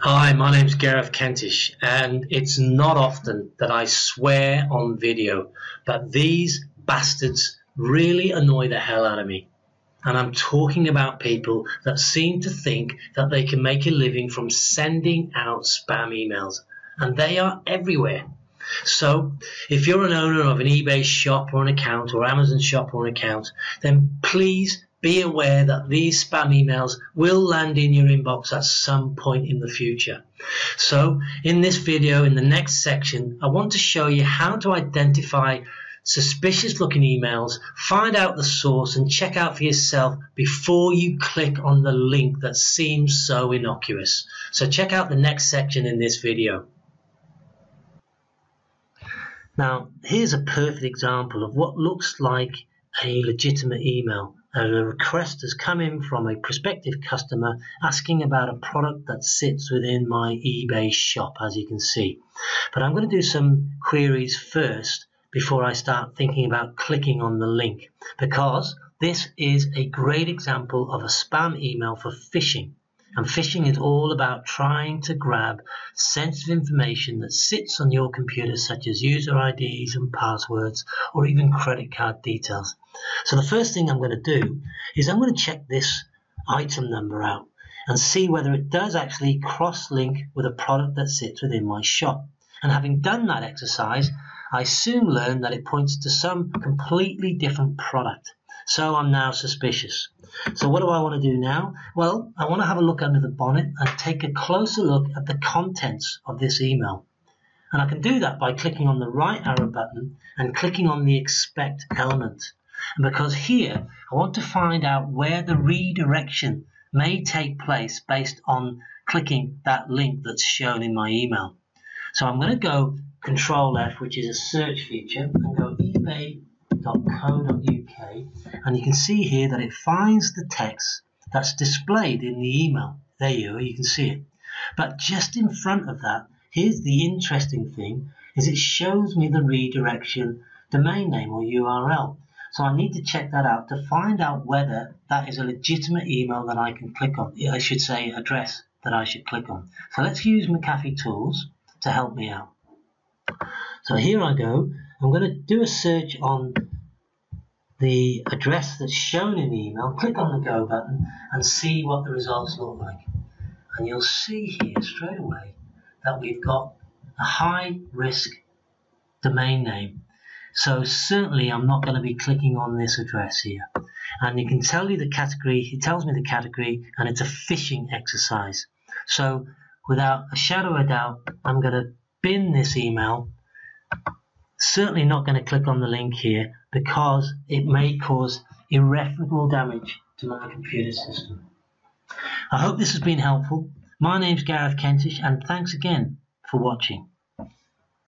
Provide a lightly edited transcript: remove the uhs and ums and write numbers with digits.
Hi, my name's Gareth Kentish, and it's not often that I swear on video, but these bastards really annoy the hell out of me. And I'm talking about people that seem to think that they can make a living from sending out spam emails, and they are everywhere. So if you're an owner of an eBay shop or an account, or Amazon shop or an account, then please be aware that these spam emails will land in your inbox at some point in the future. So in this video, in the next section, I want to show you how to identify suspicious looking emails, find out the source, and check out for yourself before you click on the link that seems so innocuous. So check out the next section in this video. Now, here's a perfect example of what looks like a legitimate email. A request has come in from a prospective customer asking about a product that sits within my eBay shop, as you can see. But I'm going to do some queries first before I start thinking about clicking on the link, because this is a great example of a spam email for phishing. And phishing is all about trying to grab sensitive information that sits on your computer, such as user IDs and passwords, or even credit card details. So the first thing I'm going to do is I'm going to check this item number out and see whether it does actually cross-link with a product that sits within my shop. And having done that exercise, I soon learned that it points to some completely different product. So I'm now suspicious. So what do I want to do now? Well, I want to have a look under the bonnet and take a closer look at the contents of this email. And I can do that by clicking on the right arrow button and clicking on the expect element. And because here I want to find out where the redirection may take place based on clicking that link that's shown in my email. So I'm going to go Control F, which is a search feature, and go eBay.co.uk, and you can see here that it finds the text that's displayed in the email. There you are, you can see it. But just in front of that, here's the interesting thing, is it shows me the redirection domain name or URL. So I need to check that out to find out whether that is a legitimate email that I can click on. I should say address that I should click on. So let's use McAfee tools to help me out. So here I go. I'm going to do a search on the address that's shown in the email, click on the go button and see what the results look like. And you'll see here straight away that we've got a high risk domain name. So certainly I'm not going to be clicking on this address here. And you can tell you the category, it tells me the category, and it's a phishing exercise. So without a shadow of a doubt, I'm going to bin this email. Certainly not going to click on the link here because it may cause irreparable damage to my computer system. I hope this has been helpful. My name's Gareth Kentish, and thanks again for watching.